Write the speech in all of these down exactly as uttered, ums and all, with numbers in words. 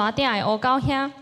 山顶的黑狗兄。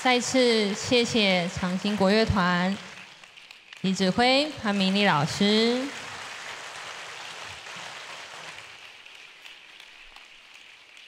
再次谢谢长兴国乐团李指挥潘明丽老师。